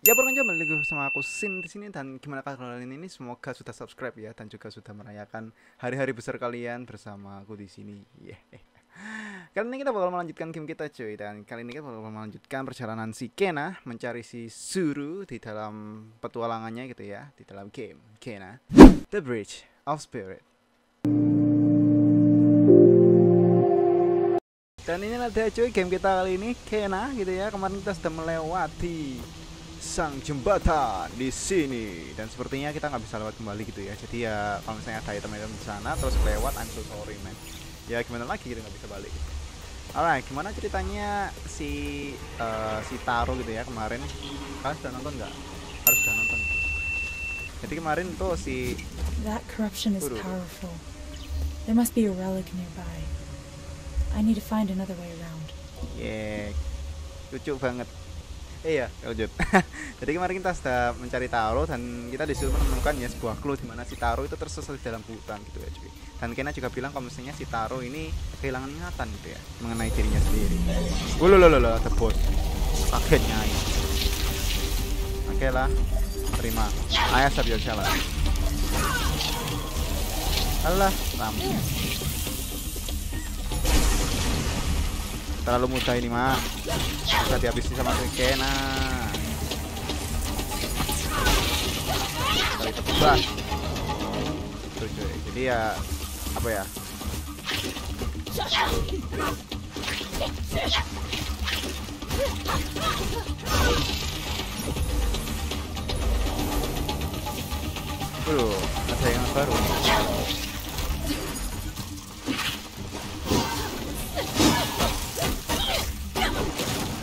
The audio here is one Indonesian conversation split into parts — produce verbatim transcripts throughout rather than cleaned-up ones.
Ya, perkenalkan kembali sama aku Sin di sini, dan gimana kalian ini? Semoga sudah subscribe ya, dan juga sudah merayakan hari-hari besar kalian bersama aku di sini. Yeah. Kali ini kita bakal melanjutkan game kita, cuy. Dan kali ini kita bakal melanjutkan perjalanan si Kena mencari si Suru di dalam petualangannya gitu ya, di dalam game Kena: The Bridge of Spirits. Dan ini ada cuy game kita kali ini, Kena gitu ya. Kemarin kita sudah melewati sang jembatan di sini, dan sepertinya kita nggak bisa lewat kembali gitu ya. Jadi ya kalau misalnya ada item-item di sana terus lewat, I'm so sorry man, ya gimana lagi gitu, nggak bisa balik. Alright, gimana ceritanya si uh, si Taro gitu ya? Kemarin kalian sudah nonton nggak? Harus sudah nonton. Jadi kemarin tuh si that corruption is powerful. There must be a relic nearby. I need to find another way around. Yeah, lucu banget. Iya, lanjut. Jadi kemarin kita sudah mencari Taro, dan kita disitu menemukan ya sebuah clue di mana si Taro itu tersesat di dalam hutan gitu ya cuy. Dan Kena juga bilang kalau misalnya si Taro ini kehilangan ingatan gitu ya mengenai dirinya sendiri. Wuh, lololol, ada bos. Kagetnya ini. Oke lah, terima. Ayah sabio salah. Allah, rambu. Terlalu mudah ini mah. Bisa dihabisi sama si Kena. Kali tebas. Tuh cuy. Jadi ya apa ya? Aduh, ada yang baru.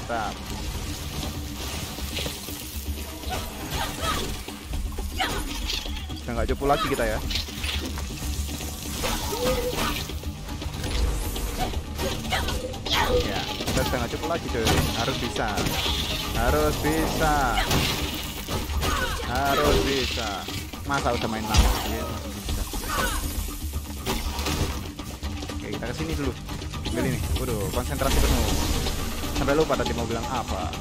Mantap. Udah nggak cupu lagi kita ya. Ya, kita udah nggak cupu lagi cuy. Harus bisa, harus bisa, harus bisa. Masa udah main lama ya, bisa. Oke, kita kesini dulu. Ambil ini. Waduh, konsentrasi penuh. Sampai lupa tadi mau bilang apa.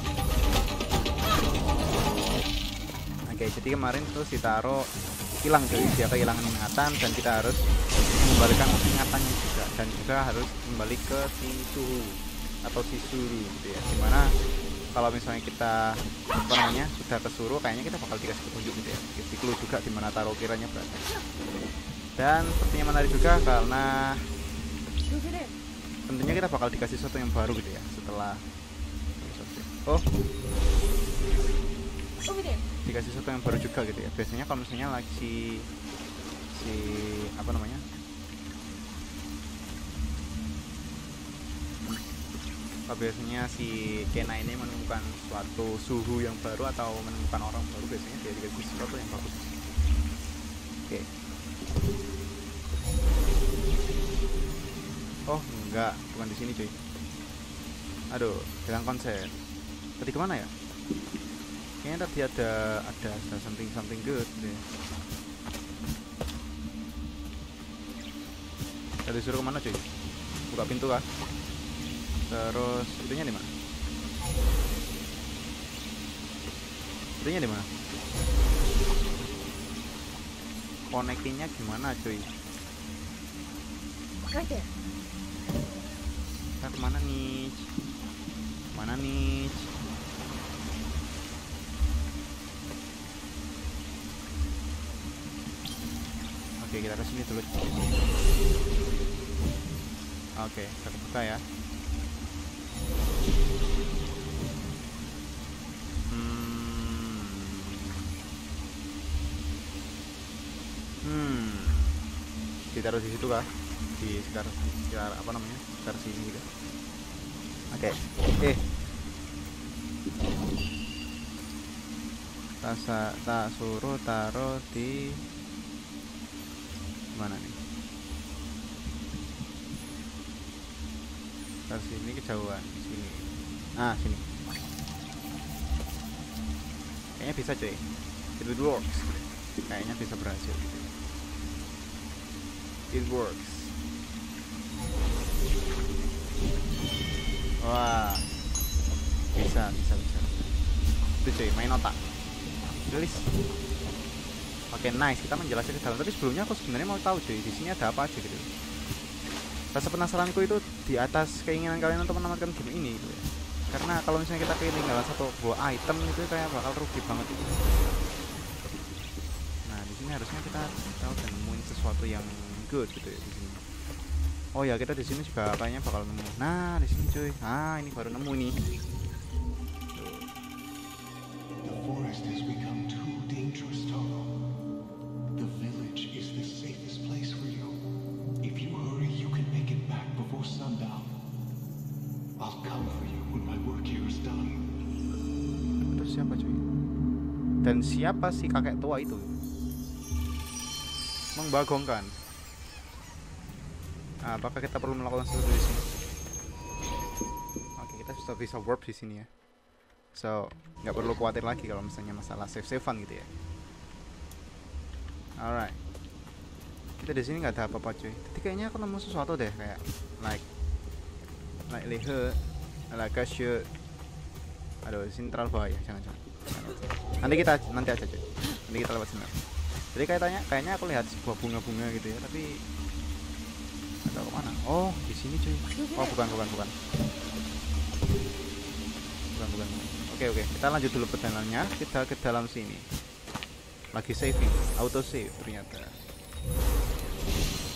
Oke, jadi kemarin tuh si Taro hilang cuy, dia kehilangan ingatan, dan kita harus mengembalikan ingatannya juga, dan juga harus kembali ke si Suru atau si Suru gitu ya. Dimana kalau misalnya kita apa namanya sudah ke Suru, kayaknya kita bakal dikasih petunjuk gitu ya, dikasih clue juga dimana Taro kiranya berada. Dan sepertinya menarik juga karena tentunya kita bakal dikasih sesuatu yang baru gitu ya setelah oh dikasih sesuatu yang baru juga gitu ya. Biasanya kalau misalnya lagi si, si apa namanya kalau biasanya si Kena ini menemukan suatu suhu yang baru atau menemukan orang baru, biasanya dia dikasih sesuatu yang bagus. Oke. Oh enggak, bukan di sini cuy. Aduh, hilang konsen. Tadi kemana ya? Kayaknya tadi ada ada ada something something good deh. Tadi suruh kemana cuy? Buka pintu kah? Terus itunya di mana? Itunya di mana? Connectingnya gimana cuy? Oke. Kita kemana nih? Mana nih? Oke, kita kesini dulu. Oke, kita buka ya. Hmm. Hmm. Ditaruh di situ kah? Di sekitar, sekitar apa namanya sekitar sini juga. Oke, oke. Tasa tak suruh taruh di mana nih? Sekitar sini kejauhan sini. Ah sini. Kayaknya bisa cuy. It works. Kayaknya bisa berhasil. It works. Wah, bisa, bisa, bisa. gitu cuy, main otak. Rilis. Oke, nice. Kita menjelaskan ke dalam. Tapi sebelumnya aku sebenarnya mau tahu cuy, di sini ada apa aja gitu. Rasa penasaranku itu di atas keinginan kalian untuk menamatkan game ini gitu ya. Karena kalau misalnya kita ketinggalan satu buah item itu kayak bakal rugi banget gitu. Nah, di sini harusnya kita tahu dan nemuin sesuatu yang good gitu ya di sini. Oh ya, kita di sini juga kayaknya bakal nemu. Nah, di sini cuy. Ah, ini baru nemu nih. Terus siapa cuy? Dan siapa si kakek tua itu? Membagongkan. Nah, apakah kita perlu melakukan sesuatu di sini? Oke, kita sudah bisa warp di sini ya. So, nggak perlu khawatir lagi kalau misalnya masalah save-savean gitu ya. Alright. Kita di sini nggak ada apa-apa cuy. Tadi kayaknya aku nemu sesuatu deh kayak like like leher, like kasut. Aduh, sini terlalu bahaya, jangan-jangan. Nanti kita nanti aja cuy. Nanti kita lewat sini. Jadi kayaknya kayaknya aku lihat sebuah bunga-bunga gitu ya, tapi atau kemana? Oh, di sini cuy. Oh, bukan bukan bukan. Bukan bukan. Oke oke, kita lanjut dulu perjalanannya. Kita ke dalam sini. Lagi saving, auto save ternyata.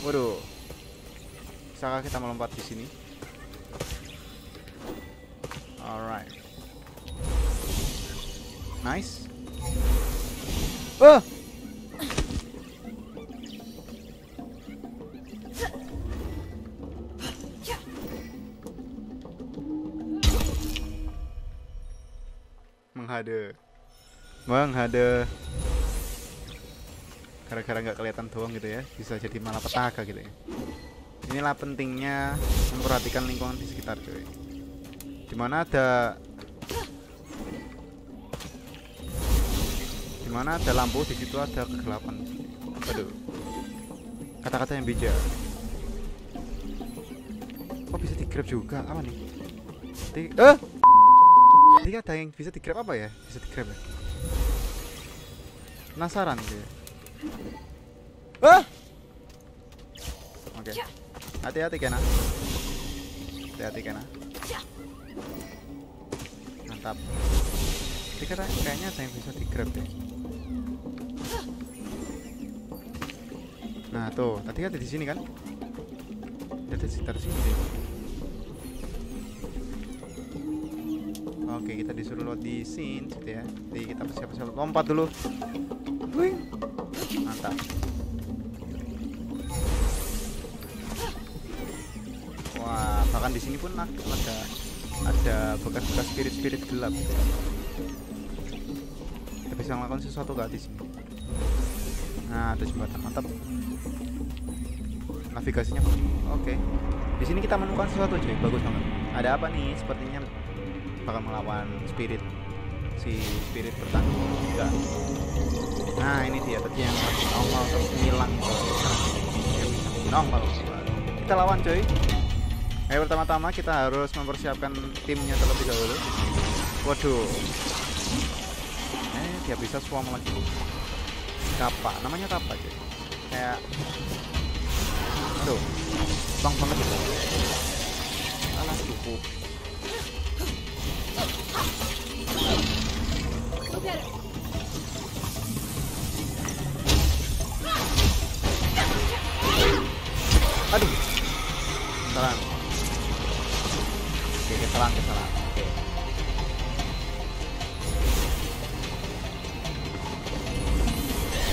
Waduh. Bisakah kita melompat di sini? Alright. Nice. Oh. Menghadap. Menghadap. Gara-gara nggak kelihatan doang gitu ya, bisa jadi malapetaka gitu ya. Inilah pentingnya memperhatikan lingkungan di sekitar cuy. Dimana ada dimana ada lampu, di situ ada kegelapan. Aduh, kata-kata yang bijak. Kok bisa digrab juga? Apa nih? Di eh tadi ada yang bisa digrab apa ya? Bisa digrab ya? Penasaran gitu ya. Ah! Oke, okay. Hati-hati Kena. Hati-hati Kena. Mantap. Tapi kayaknya ada yang bisa digrab deh. Nah tuh, tadi ada di sini kan? Ada di sekitar sini deh. Oke, kita disuruh lewat di sini gitu ya. Jadi kita persiap-persiap lompat dulu. Wih. Mantap. Wah, bahkan di sini pun ada ada bekas-bekas spirit-spirit gelap. Kita bisa melakukan sesuatu gak di sini? Nah, ada jembatan, mantap. Navigasinya oke. Okay. Di sini kita menemukan sesuatu, cuy. Bagus banget. Ada apa nih? Sepertinya bakal melawan spirit. Si spirit bertanggung juga. Nah ini dia tadi yang masih nongol terus hilang ke nongol. Kita lawan cuy. Eh pertama-tama kita harus mempersiapkan timnya terlebih dahulu. Waduh. Eh dia bisa suam lagi. Kapa, namanya kapa cuy. Kayak aduh bang banget itu. Alah cukup. Aduh, kesalahan. Oke, kesalahan, kesalahan. Oke.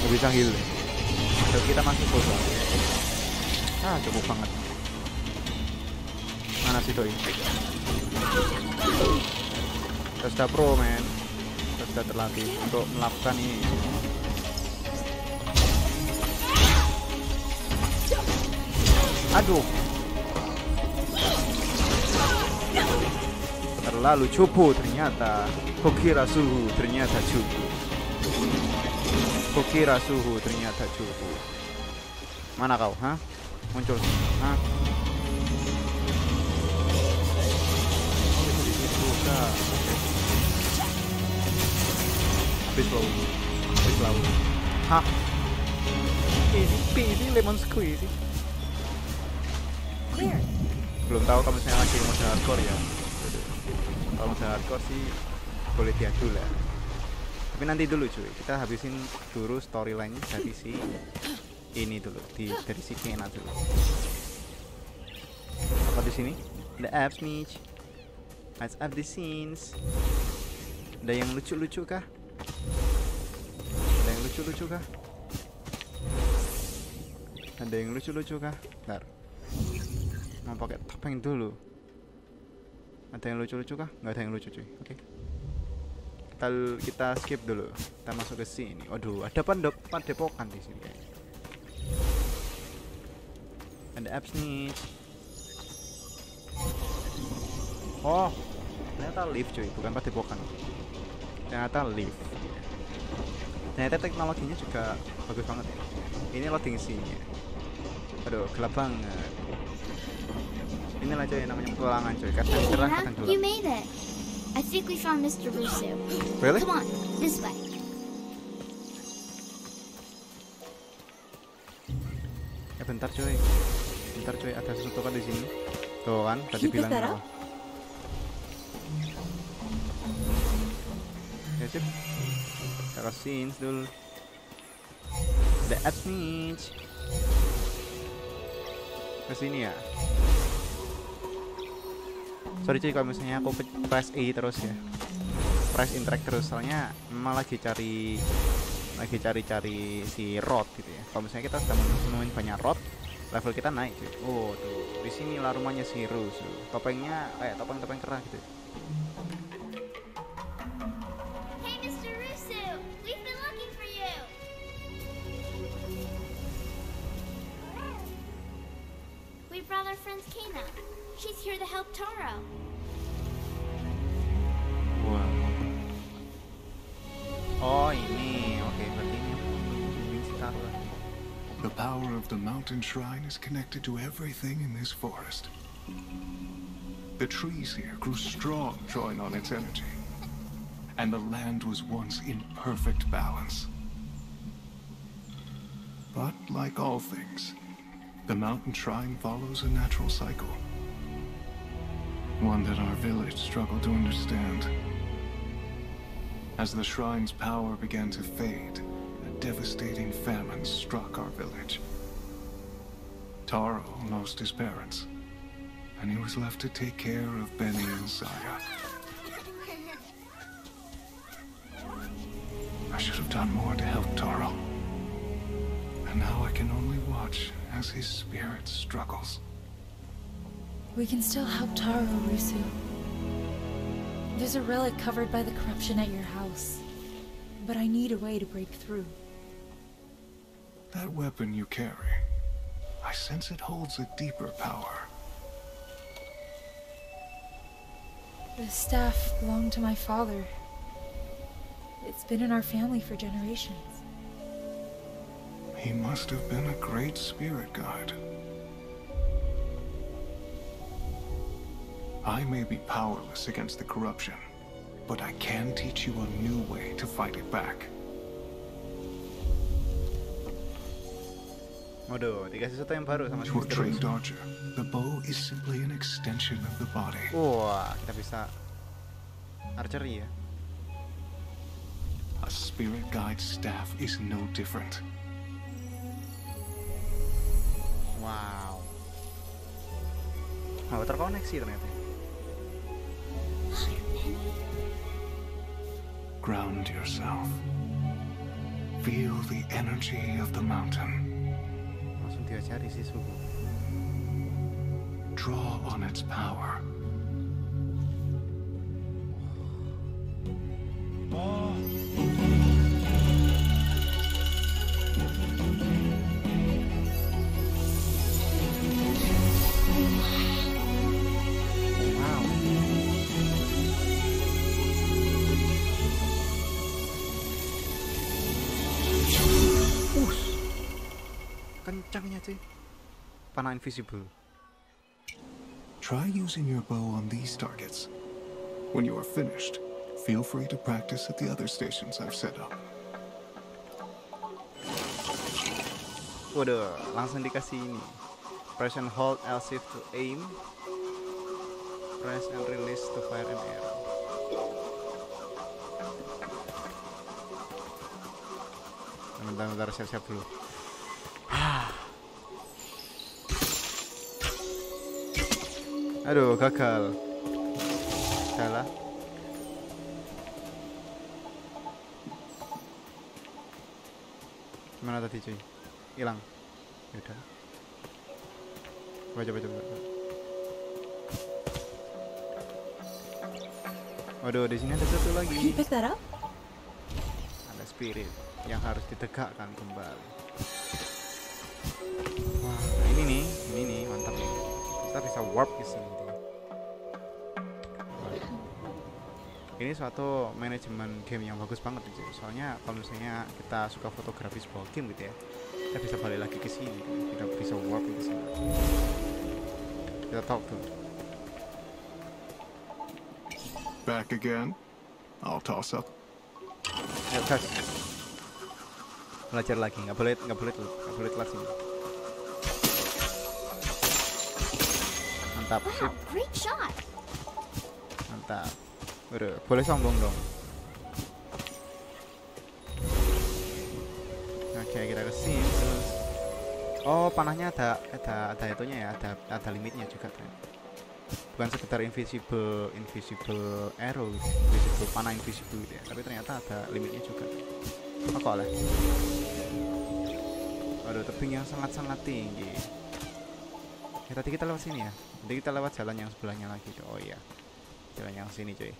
Gak bisa heal. Terus kita masuk boss. Ah, cukup banget. Mana sih doi? Kita sudah pro men. Kita sudah terlatih untuk melakukan ini. Aduh, terlalu cupu ternyata. Kukira suhu ternyata cupu. Kukira suhu ternyata cupu. Mana kau, ha? Muncul, ha? Oh, itu di situ, Bridge laut. Bridge laut. Hah? Easy peasy lemon squeezy. Clear. Belum tahu kalau misalnya lagi emosional hardcore ya. Kalau misalnya hardcore sih boleh diadu lah. Tapi nanti dulu cuy, kita habisin dulu storyline dari si ini dulu, di dari si Kena dulu. Apa di sini? The apps nih. Let's up the scenes. Ada yang lucu-lucu kah? Ada yang lucu-lucu kah? Ada yang lucu-lucu kah? Bentar, mau pakai topeng dulu. Ada yang lucu-lucu kah? Nggak ada yang lucu cuy. Oke, okay. kita, kita skip dulu. Kita masuk ke sini. Waduh, ada pendep depokan di sini kayaknya. Ada apps nih. Oh, ternyata lift cuy, bukan padepokan. Ternyata lift. Ternyata teknologinya juga bagus banget ya. Ini loading scene-nya. Aduh, gelap banget. Inilah cuy namanya petualangan cuy. Kadang cerah, kadang gelap. You made it. I think we found Mister Rusu. Really? Come on, this way. Eh bentar cuy. Bentar cuy, ada sesuatu kan di sini. Tuh kan, tadi bilang apa? Sip, Taro scenes dulu. The Admit ke sini ya. Sorry cuy kalau misalnya aku press E terus ya, press interact terus, soalnya malah lagi cari lagi cari-cari si road gitu ya. Kalau misalnya kita sudah menemuin banyak road, level kita naik cuy. Oh tuh, di sini lah rumahnya si Rusu. Topengnya kayak eh, topeng-topeng kerah gitu. Kena. She's here to help Taro. Wow. Oh, ini. Okay, berarti ini mungkin si Taro. The power of the mountain shrine is connected to everything in this forest. The trees here grew strong, drawing on its energy. And the land was once in perfect balance. But like all things, the mountain shrine follows a natural cycle, one that our village struggled to understand. As the shrine's power began to fade, a devastating famine struck our village. Taro lost his parents, and he was left to take care of Benny and Saya. I should have done more to help Taro. And now I can only watch as his spirit struggles. We can still help Taro, Rusu. There's a relic covered by the corruption at your house, but I need a way to break through. That weapon you carry, I sense it holds a deeper power. The staff belonged to my father. It's been in our family for generations. He must have been a great spirit guide. I may be powerless against the corruption, but I can teach you a new way to fight it back. To a trained archer, the bow is simply an extension of the body. Wah, kita bisa archery ya. A spirit guide staff is no different. Wow, oh, terkoneksi ternyata. Ground yourself. Feel the energy of the mountain. Langsung diajari sih Suru. Draw on its power. Kencangnya cuy, panah invisible. Try using your bow on these targets. When you are finished, Feel free to practice at the other stations I've set up. Waduh, langsung dikasih ini. Press and hold L shift to aim. Press and release to fire an arrow. Bentar-bentar, siap-siap dulu. Aduh, gagal. Salah. Gimana tadi cuy? Hilang. Yaudah. Coba, coba, coba. Waduh, di sini ada satu lagi. Ada spirit yang harus ditegakkan kembali. Wah, nah ini nih, ini nih mantap nih. Kita bisa warp ke sini. Ini suatu manajemen game yang bagus banget gitu. Soalnya kalau misalnya kita suka fotografi sebuah game gitu ya, kita bisa balik lagi ke sini, kita bisa warp ke sini. Kita talk tuh. Back again. I'll toss up. Ya, tas. Belajar lagi, nggak boleh, nggak boleh, nggak boleh telat sini. Mantap, sip. Mantap. Waduh, boleh sombong dong. Oke, kita kesini terus. Oh, panahnya ada, ada, ada itunya ya, ada, ada limitnya juga kan. Bukan sekedar invisible, invisible arrow, invisible panah invisible gitu ya, tapi ternyata ada limitnya juga. Apa oleh? Waduh, tebing yang sangat-sangat tinggi. Ya, tadi kita lewat sini ya. Nanti kita lewat jalan yang sebelahnya lagi. Oh iya, jalan yang sini cuy.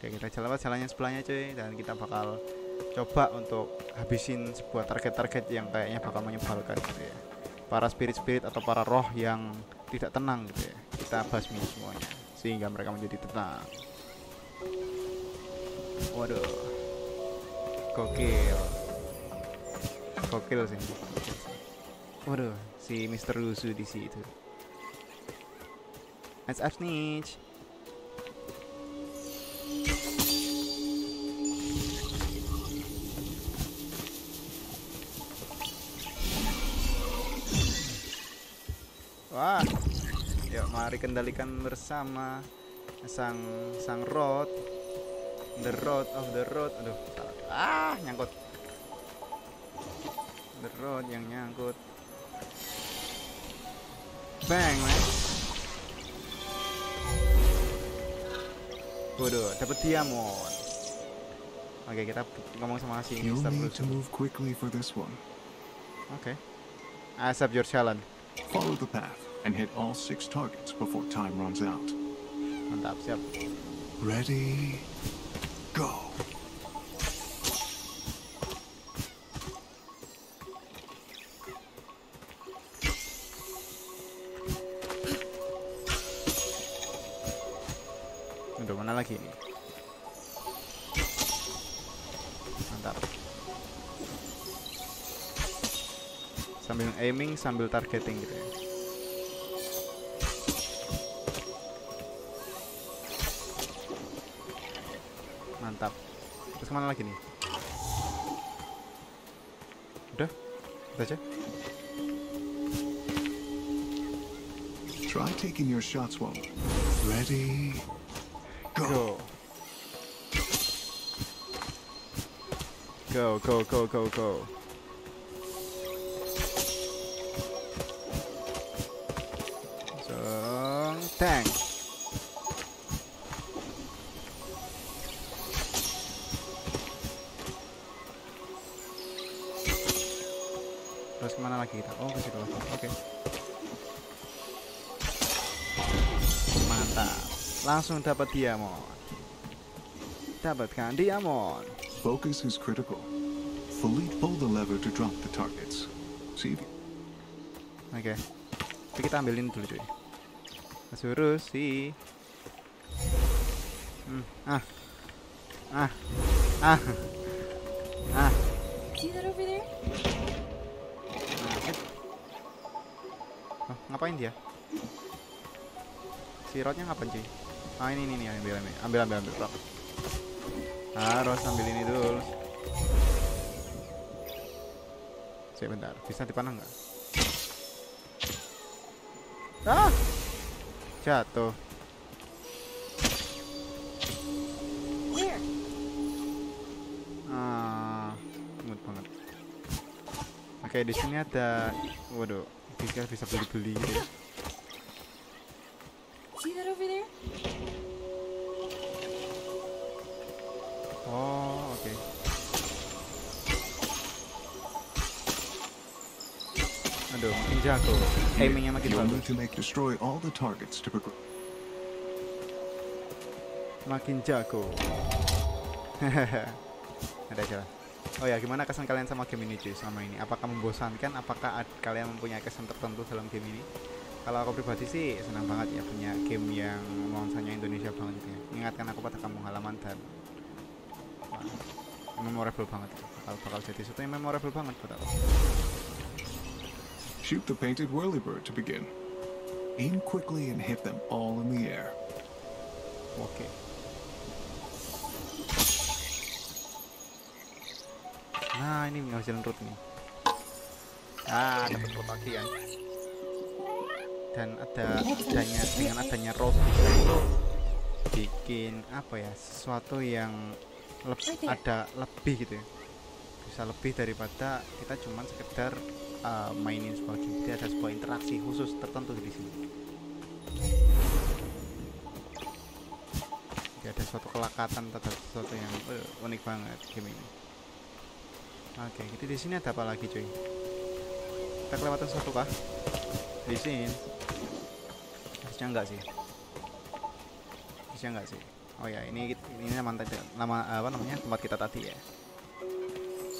Oke, kita jalan jalannya sebelahnya cuy, dan kita bakal coba untuk habisin sebuah target-target yang kayaknya bakal menyebalkan gitu ya. Para spirit-spirit atau para roh yang tidak tenang gitu ya, kita basmi semuanya sehingga mereka menjadi tenang. Waduh, gokil, gokil sih. Waduh, si Mister Rusu di situ. That's a snitch. Wah, yuk mari kendalikan bersama sang sang road, the road of the road. Aduh, ah nyangkut. The road yang nyangkut. Bang, man. Waduh, dapat diamond. Oke, kita ngomong sama si Mister Bruce. Oke, accept your challenge. Follow the path and hit all six targets before time runs out. Mantap, siap. Ready, go. Udah, mana lagi ini? Mantap. Sambil aiming, sambil targeting gitu ya. Mantap. Terus kemana lagi nih? Udah? Udah aja? Try taking your shots while ready. Go. Go, go, go, go, go. Tank. Terus kemana lagi kita? Oh, ke situ lagi. Oke. Okay. Mantap. Langsung dapat diamond. Dapatkan diamond. Focus is critical. Fully pull the lever to drop the targets. See. Oke. Okay. Kita ambilin dulu cuy. Suru sih. Hmm, ah. Ah. Ah. Ah. See that over there? Oh, ngapain dia? Si rotnya ngapain cuy? Ah, ini ini ini ambil ambil ambil ambil. Harus ambil ini dulu. Sebentar, bisa dipanah nggak? Ah, jatuh. Ah, imut banget. Oke, di sini ada. Waduh, bisa bisa beli-beli. Gitu. Oh, oke. Okay. Aduh, makin jatuh. Aimingnya makin bagus. Makin jago. Ada aja. Oh ya, gimana kesan kalian sama game ini cuy selama ini? Apakah membosankan? Apakah kalian mempunyai kesan tertentu dalam game ini? Kalau aku pribadi sih senang banget ya punya game yang nuansanya Indonesia banget gitu ya. Mengingatkan aku pada kampung halaman dan wah, memorable banget. Bakal bakal jadi sesuatu yang memorable banget buat aku. Shoot the painted whirlybird to begin. Aim quickly and hit them all in the air. Oke. Okay. Nah, ini ngasilin root nih. Ah, dapat kotak ya. Dan ada adanya dengan adanya road bisa bikin apa ya, sesuatu yang leb, ada lebih gitu ya, bisa lebih daripada kita cuman sekedar uh, mainin sebuah game. Jadi ada sebuah interaksi khusus tertentu di sini. Jadi ada suatu kelekatan terhadap sesuatu yang uh, unik banget game ini. Oke, jadi di sini ada apa lagi cuy? Kita kelewatan satu kah? Di sini. Harusnya enggak sih? Harusnya enggak sih? Oh ya, ini ini nama, nama apa namanya tempat kita tadi ya.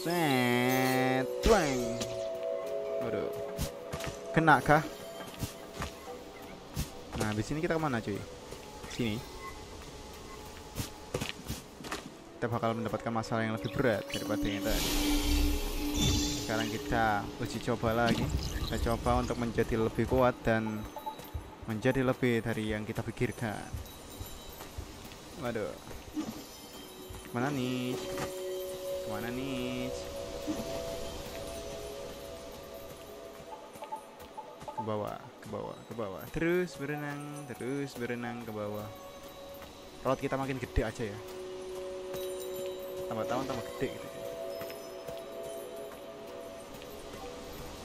Set, twang. Waduh, kena kah? Nah, di sini kita kemana cuy? Sini. Kita bakal mendapatkan masalah yang lebih berat daripada yang tadi. Sekarang kita uji coba lagi. Kita coba untuk menjadi lebih kuat dan menjadi lebih dari yang kita pikirkan. Waduh, mana nih? Kemana nih? Ke bawah, ke bawah, ke bawah. Terus berenang, terus berenang ke bawah. Laut kita makin gede aja ya. Tambah tahun tambah gede gitu.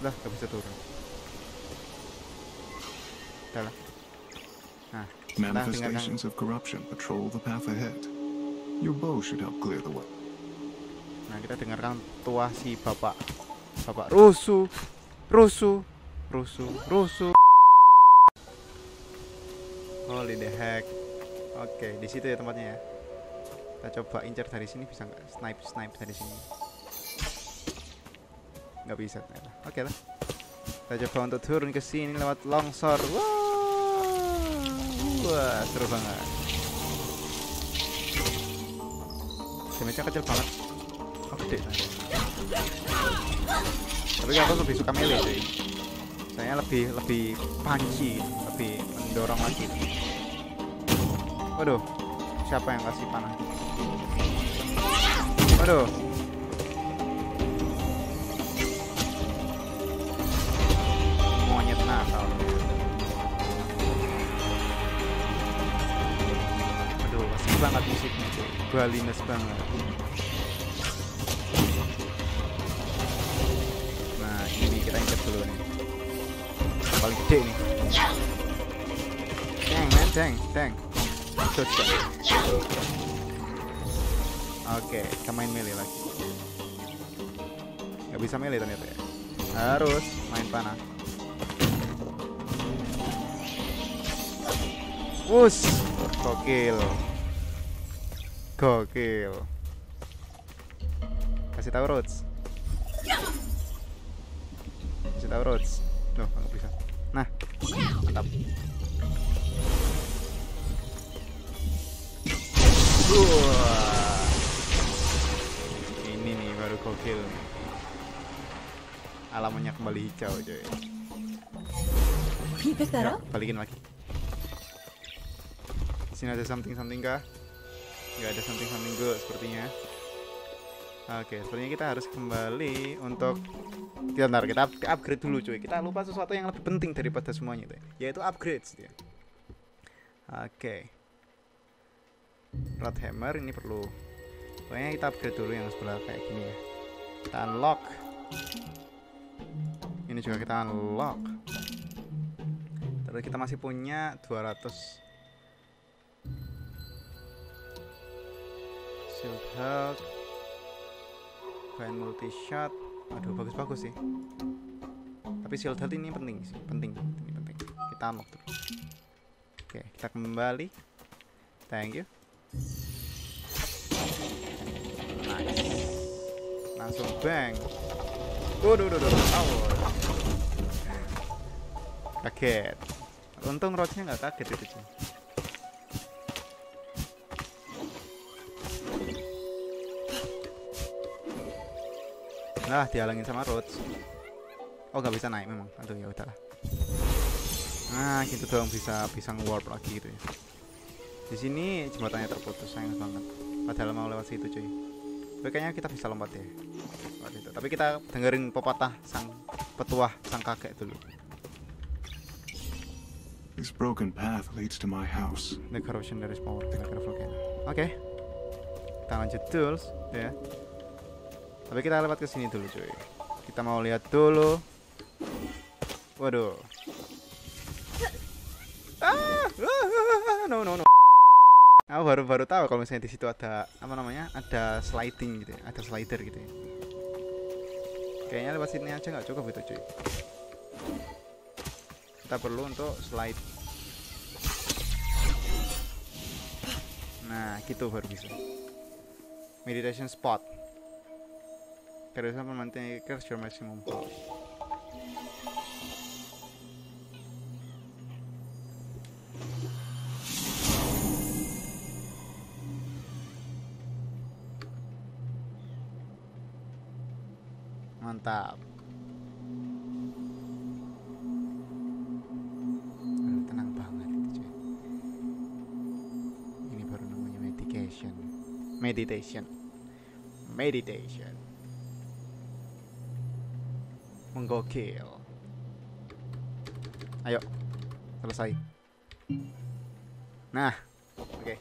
Lah, gak bisa turun. Udah lah. Nah, manifestations of corruption patrol the path ahead. Your bow should help clear the way. Nah, kita dengarkan tuah si bapak. Bapak Rusu. Rusu. Rusu. Rusu. Holy the heck. Oke, di situ ya tempatnya ya. Kita coba incer dari sini, bisa nggak? Snipe, snipe dari sini. Nggak bisa ternyata. Oke lah, kita coba untuk turun ke sini lewat longsor. Wow, wah seru banget. Damage-nya kecil banget. Oh gede. Tapi aku lebih suka melee sih. Saya lebih lebih panci, lebih mendorong lagi. Waduh, siapa yang kasih panah? Waduh. Nakal. Aduh, asik banget musiknya cuy. Balines banget. Nah, ini kita injek dulu nih. Paling gede nih. Dang, man, dang, dang. Oke, kita main melee lagi. Gak bisa melee ternyata ya. Harus main panah. Wuss, gokil, gokil. Kasih tahu Rhodes, kasih tahu Rhodes. Loh, nggak bisa. Nah, mantap. Wah, ini nih baru gokil. Alamannya kembali hijau coy. Ya, balikin lagi. Sini ada something something kah? nggak ada something-something good sepertinya. Oke, sepertinya kita harus kembali untuk kita ntar kita upgrade dulu cuy. Kita lupa sesuatu yang lebih penting daripada semuanya itu, yaitu upgrade dia. Oke, rod hammer ini perlu. Pokoknya kita upgrade dulu yang sebelah kayak gini ya. Kita unlock. Ini juga kita unlock. Terus kita masih punya dua ratus shield health, multi shot. Aduh, bagus-bagus sih. Tapi shield health ini penting sih, penting. Ini penting. Kita unlock dulu. Oke, kita kembali. Thank you. Nice. Langsung bang. Waduh, waduh, waduh. Kaget. Untung rodnya nggak kaget itu sih. Nah, dihalangin sama rod. Oh, nggak bisa naik memang. Aduh, ya udahlah. Nah, gitu doang bisa pisang warp lagi gitu ya. Di sini jembatannya terputus, sayang banget. Padahal mau lewat situ cuy. Tapi kayaknya kita bisa lompat ya. Itu. Tapi kita dengerin pepatah sang petuah sang kakek dulu. This broken path leads to my house. The corrosion there is power. Oke, kita lanjut tools ya. Tapi kita lewat ke sini dulu cuy. Kita mau lihat dulu. Waduh. Ah, no no no. Aku baru-baru tahu kalau misalnya di situ ada apa namanya? Ada sliding gitu ya, ada slider gitu ya. Kayaknya lewat sini aja nggak cukup itu cuy. Kita perlu untuk slide. Nah, gitu baru bisa. Meditation spot. Terus sama maintain your maximum power. Mantap. Tenang banget itu cuy. Ini baru namanya meditation. Meditation. Meditation. Menggokil. Ayo. Selesai. Nah, oke. Okay.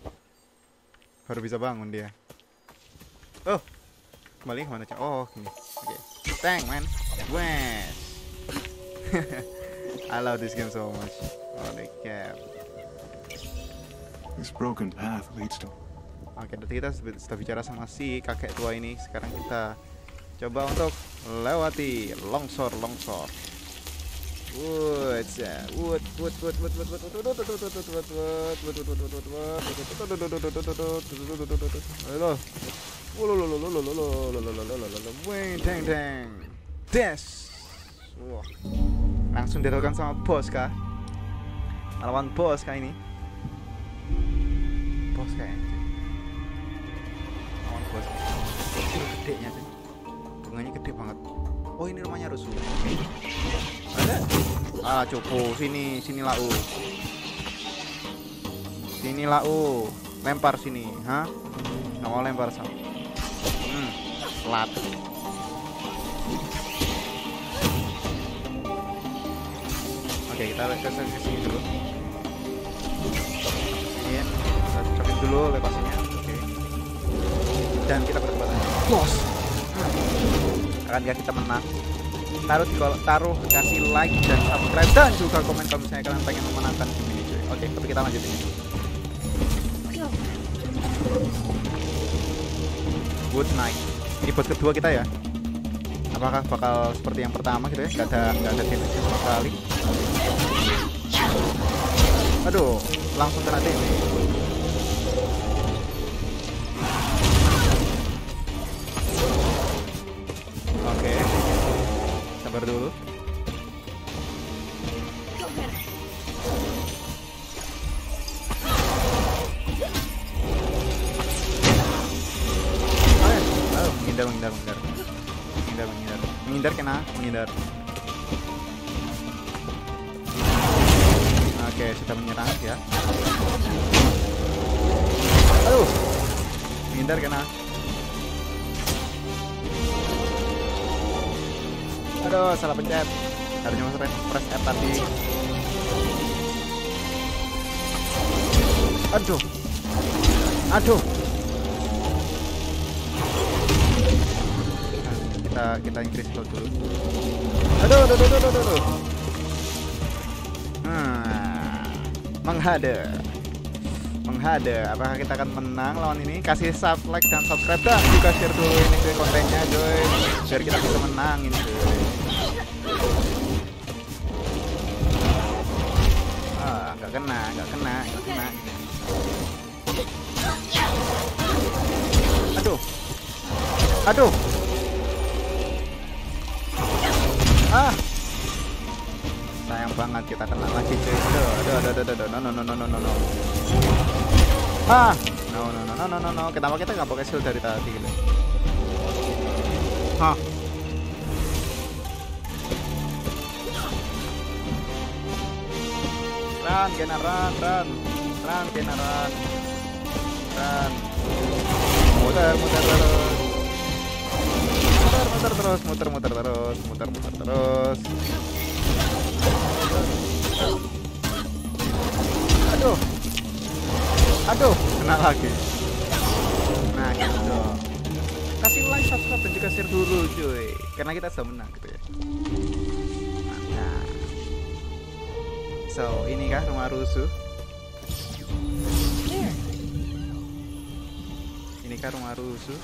Baru bisa bangun dia. Oh. Kembali kemana cuy? Oh, gini. Oke. Okay. Thank man, wes. I love this game so much. Holy crap. This broken path leads to. Oke, okay, kita sudah bicara sama si kakek tua ini. Sekarang kita coba untuk lewati longsor longsor. Wood, wood, wood, wood, wood, wood, wood, wood, wood, wood, wood, wood, wood, wood, wood, wood, langsung dilakukan sama bos kah? Lawan bos kah ini? Bos kayaknya. Lawan bos. Gedenya tuh. Bunganya gede banget. Oh, ini rumahnya Rusu. Ada? Ah, coba sini, sini lau. Sini lau. Lempar sini, ha? Nggak mau lempar sama. Hmm, lat. Oke, kita lepasin ke sini dulu. Iya, kita cocokin dulu lepasinnya. Oke. Dan kita berdebat. Bos. Akan gak kita menang? Taruh di kolom, taruh kasih like dan subscribe dan juga komen kalau misalnya kalian pengen memenangkan game ini cuy. Oke, tapi kita lanjutin. Good night. Ini buat kedua kita ya. Apakah bakal seperti yang pertama gitu ya? Gak ada, gak ada damage sama sekali. Aduh, langsung kena damage. Oke, sabar dulu. Menghindar, menghindar, menghindar, menghindar, menghindar, kena, menghindar. Oke, sudah menyerang ya. Aduh, Hindar kena. Aduh, salah pencet. Harusnya masuk press F tadi. Aduh. Aduh. Kita kita increase dulu. Aduh, aduh, aduh, aduh, aduh. Hmm. Menghadap. Menghadap. Apakah kita akan menang lawan ini? Kasih sub, like, dan subscribe dan juga share dulu ini cuy kontennya, cuy. Biar kita bisa menang ini, cuy. Ah, nggak kena, nggak kena, nggak kena. Aduh. Aduh. Ah. Sayang banget kita kena lagi, cuy. Aduh, aduh, aduh, aduh, aduh. No, no, no, no, no, no. Ah. No, no, no, no, no, no. Kenapa kita nggak pakai shield dari tadi gitu? Hah. Run, kena run, run. Run, kena run. Run. Muter, muter terus. Muter, muter terus, muter, muter terus, muter, muter terus. Aduh. Aduh, kena lagi. Nah, gitu. Kasih like, subscribe, dan juga share dulu, cuy. Karena kita sudah menang, gitu ya. Nah. So, ini kah rumah Rusu? Ini kah rumah Rusu?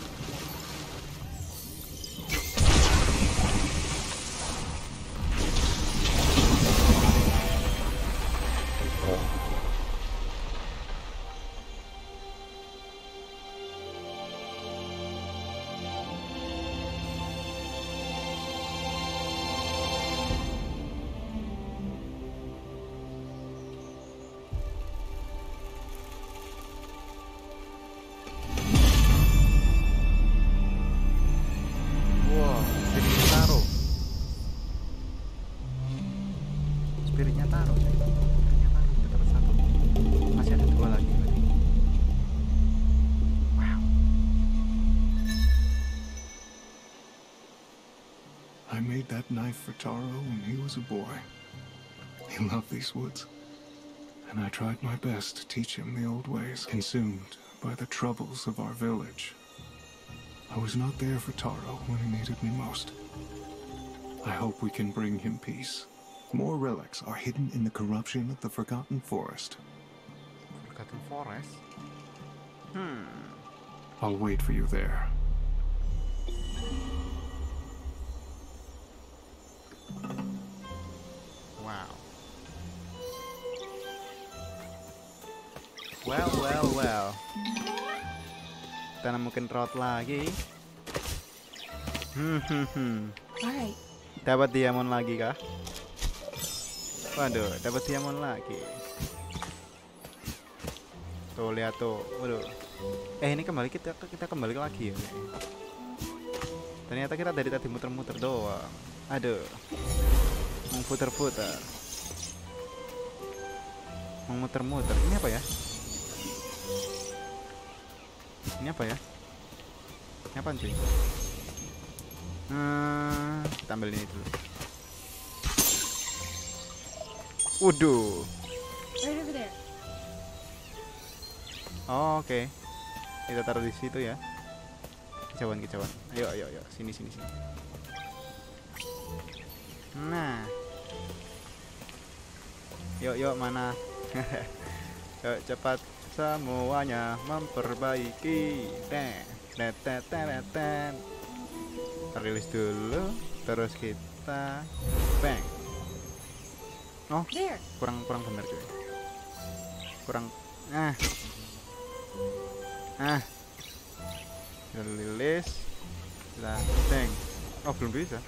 Spiritnya Taro, spiritnya Taro kita bersatu. Masih ada dua lagi berarti. Wow. I made that knife for Taro when he was a boy. He loved these woods, and I tried my best to teach him the old ways. Consumed by the troubles of our village, I was not there for Taro when he needed me most. I hope we can bring him peace. More relics are hidden in the corruption of the Forgotten Forest. Forgotten Forest? Hmm. I'll wait for you there. Wow. Well, well, well. Kita nemuin road lagi. Hmm, hmm, hmm. Alright. Dapat diamond lagi kah? Waduh, dapat diamond lagi. Tuh lihat tuh, waduh. Eh ini kembali kita kita kembali lagi ya. Ternyata kita dari tadi muter-muter doang. Aduh, mengputer-puter, memuter-muter. Ini apa ya? Ini apa ya? Ini apa cuy? Hmm, kita ambil ini dulu. Waduh. Right over there. Oh, oke. Okay. Kita taruh di situ ya. Kicauan, kicauan. Ayo, ayo, ayo. Sini, sini, sini. Nah. Yuk, yuk, mana? Yuk, cepat semuanya memperbaiki. Ten, ten, ten, ten, ten. Rilis dulu, terus kita bang. Oh, kurang kurang benar cuy. Kurang ah. Ah. Rilis. Lanteng. Oh, belum bisa.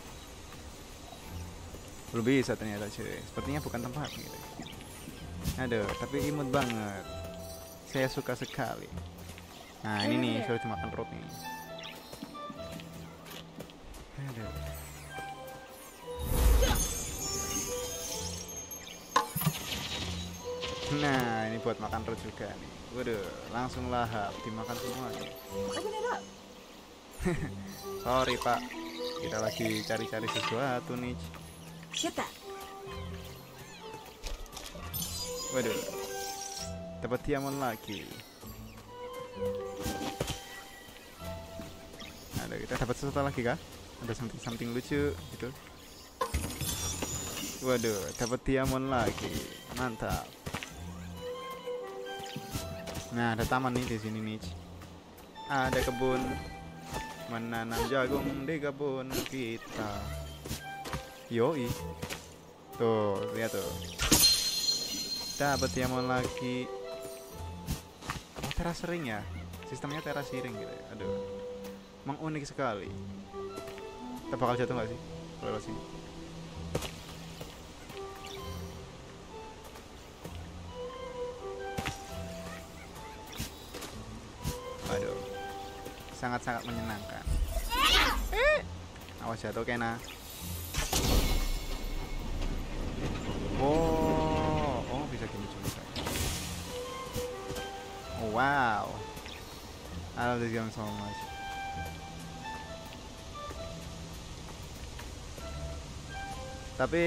Belum bisa ternyata cuy. Sepertinya bukan tempat gitu. Aduh, tapi imut banget. Saya suka sekali. Nah, ini nih sudah dimakan perut nih. Aduh. Nah, ini buat makan root juga nih. Waduh, langsung lahap dimakan semua nih. Sorry pak, kita lagi cari-cari sesuatu nih. Waduh, dapat diamond lagi. Ada, kita dapat sesuatu lagi kah? Ada something something lucu gitu. Waduh, dapat diamond lagi, mantap. Nah, ada taman nih di sini nih. Ada kebun, menanam jagung di kebun kita. Yoi, tuh lihat tuh. Dapat diamond lagi. Oh, teras ring ya, sistemnya teras ring gitu. Aduh, emang unik sekali. Kita bakal jatuh nggak sih? Kalau sih. Aduh, sangat-sangat menyenangkan. Eh, awas jatuh Kena. Oh, oh bisa gini juga. Oh, wow, I love this game so much. Tapi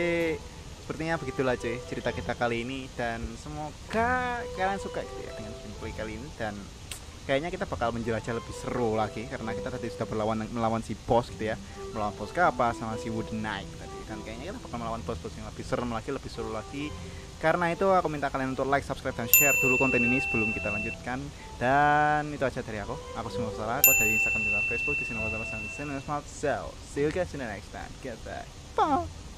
sepertinya begitulah cuy cerita kita kali ini, dan semoga kalian suka gitu ya dengan gameplay kali ini. Dan kayaknya kita bakal menjelajah lebih seru lagi karena kita tadi sudah berlawan melawan si boss gitu ya, melawan boss Kappa sama si Wooden Knight tadi, dan kayaknya kita bakal melawan boss-boss yang lebih serem lagi, lebih seru lagi. Karena itu aku minta kalian untuk like, subscribe, dan share dulu konten ini sebelum kita lanjutkan. Dan itu aja dari aku. Aku semua salah aku dari Instagram dan Facebook di Sinung Baswara dan Sinung Baswara. See you guys in the next time. Get back. Bye.